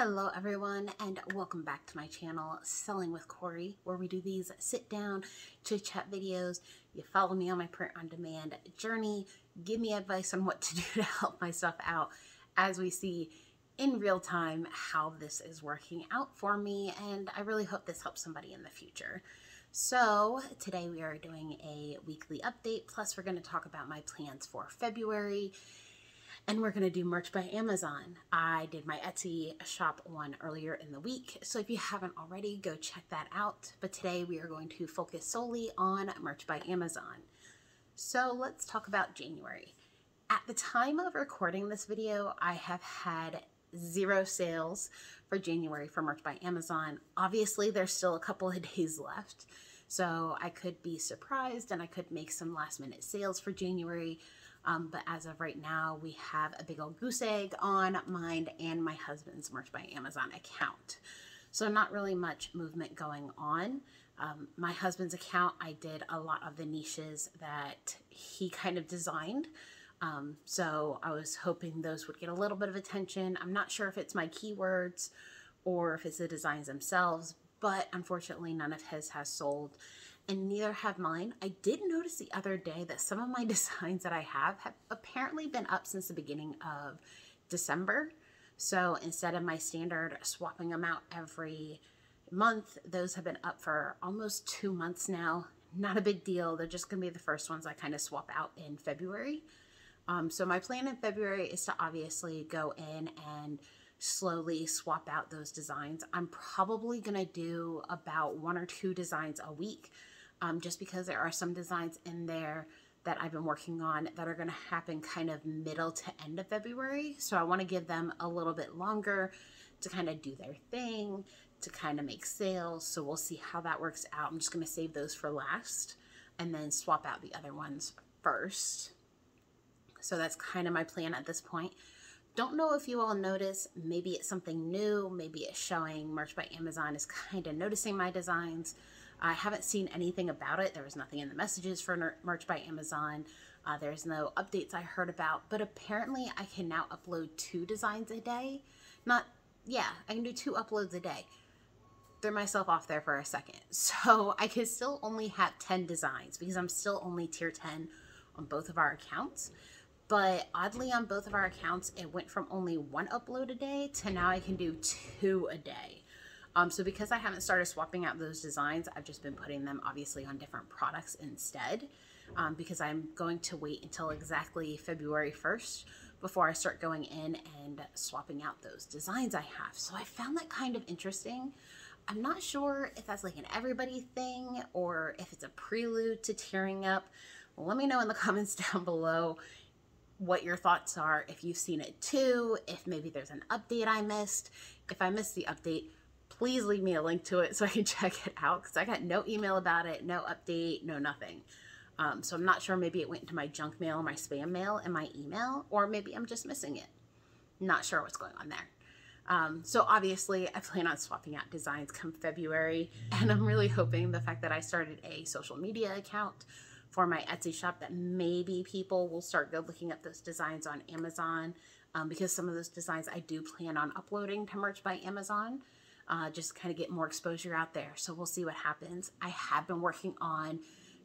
Hello everyone and welcome back to my channel, Selling with Corri, where we do these sit down chit chat videos. You follow me on my print on demand journey, give me advice on what to do to help myself out as we see in real time how this is working out for me, and I really hope this helps somebody in the future. So today we are doing a weekly update, plus we're going to talk about my plans for February. And we're gonna do Merch by Amazon. I did my Etsy shop one earlier in the week, so if you haven't already, go check that out. But today we are going to focus solely on Merch by Amazon. So let's talk about January. At the time of recording this video, I have had zero sales for January for Merch by Amazon. Obviously, there's still a couple of days left, so I could be surprised and I could make some last minute sales for January. But as of right now, we have a big old goose egg on mine and my husband's Merch by Amazon account. So not really much movement going on. My husband's account, I did a lot of the niches that he kind of designed. So I was hoping those would get a little bit of attention. I'm not sure if it's my keywords or if it's the designs themselves, but unfortunately none of his has sold. And neither have mine. I did notice the other day that some of my designs that I have apparently been up since the beginning of December. So instead of my standard swapping them out every month, those have been up for almost 2 months now. Not a big deal. They're just going to be the first ones I kind of swap out in February. So my plan in February is to obviously go in and slowly swap out those designs. I'm probably going to do about 1 or 2 designs a week. Just because there are some designs in there that I've been working on that are going to happen kind of middle to end of February. So I want to give them a little bit longer to kind of do their thing, to kind of make sales. So we'll see how that works out. I'm just going to save those for last and then swap out the other ones first. So that's kind of my plan at this point. Don't know if you all notice, maybe it's something new, maybe it's showing Merch by Amazon is kind of noticing my designs. I haven't seen anything about it. There was nothing in the messages for Merch by Amazon. There's no updates I heard about, but apparently I can now upload 2 designs a day. I can do 2 uploads a day. Threw myself off there for a second. So I can still only have 10 designs because I'm still only tier 10 on both of our accounts. But oddly on both of our accounts, it went from only 1 upload a day to now I can do 2 a day. So because I haven't started swapping out those designs, I've just been putting them obviously on different products instead, because I'm going to wait until exactly February 1st before I start going in and swapping out those designs I have. So I found that kind of interesting. I'm not sure if that's like an everybody thing or if it's a prelude to tearing up. Let me know in the comments down below what your thoughts are, if you've seen it too, if maybe there's an update I missed. If I missed the update, please leave me a link to it so I can check it out, because I got no email about it, no update, no nothing. So I'm not sure, maybe it went into my junk mail, my spam mail, and my email, or maybe I'm just missing it. Not sure what's going on there. So obviously I plan on swapping out designs come February, and I'm really hoping the fact that I started a social media account for my Etsy shop that maybe people will start looking up those designs on Amazon, because some of those designs I do plan on uploading to Merch by Amazon. Just kind of get more exposure out there. So we'll see what happens. I have been working on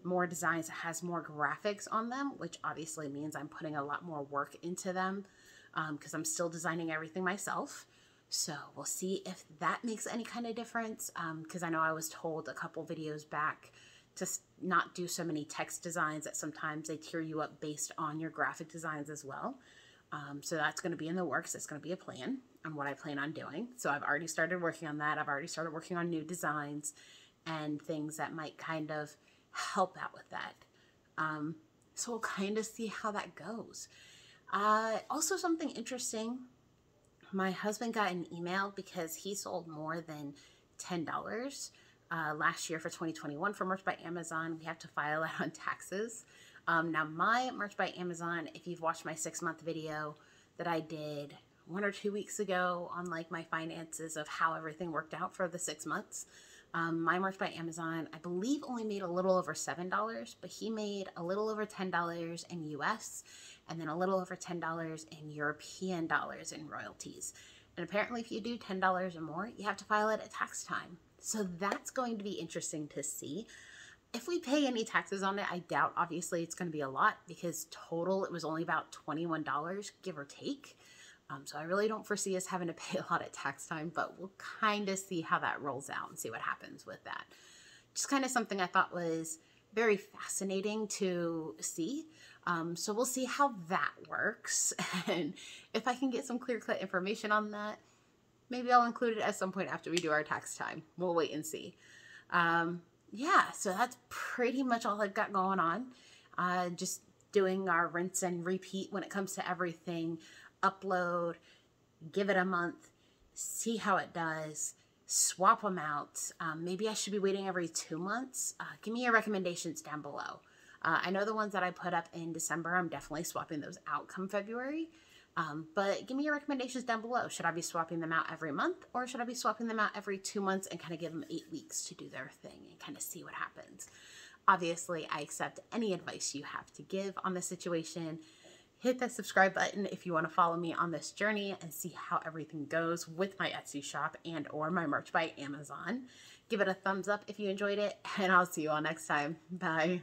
more designs that has more graphics on them, which obviously means I'm putting a lot more work into them, because I'm still designing everything myself. So we'll see if that makes any kind of difference, because I know I was told a couple videos back to not do so many text designs, that sometimes they tear you up based on your graphic designs as well. So that's going to be in the works. It's going to be a plan on what I plan on doing. So I've already started working on that. I've already started working on new designs and things that might kind of help out with that. So we'll kind of see how that goes. Also something interesting, my husband got an email because he sold more than $10 last year for 2021 for Merch by Amazon. We have to file out on taxes. Now my Merch by Amazon, if you've watched my 6-month video that I did 1 or 2 weeks ago on like my finances of how everything worked out for the 6 months, my Merch by Amazon, I believe only made a little over $7, but he made a little over $10 in US and then a little over $10 in European dollars in royalties. And apparently if you do $10 or more, you have to file it at tax time. So that's going to be interesting to see. If we pay any taxes on it, I doubt obviously it's going to be a lot, because total it was only about $21, give or take. So I really don't foresee us having to pay a lot at tax time, but we'll kind of see how that rolls out and see what happens with that. Just kind of something I thought was very fascinating to see. So we'll see how that works. And if I can get some clear-cut information on that, maybe I'll include it at some point after we do our tax time. We'll wait and see. Yeah, so that's pretty much all I've got going on. Just doing our rinse and repeat when it comes to everything. Upload, give it a month, see how it does, swap them out. Maybe I should be waiting every 2 months. Give me your recommendations down below. I know the ones that I put up in December, I'm definitely swapping those out come February. But give me your recommendations down below. Should I be swapping them out every month, or should I be swapping them out every 2 months and kind of give them 8 weeks to do their thing and kind of see what happens? Obviously, I accept any advice you have to give on the situation. Hit that subscribe button if you want to follow me on this journey and see how everything goes with my Etsy shop and or my Merch by Amazon. Give it a thumbs up if you enjoyed it, and I'll see you all next time. Bye.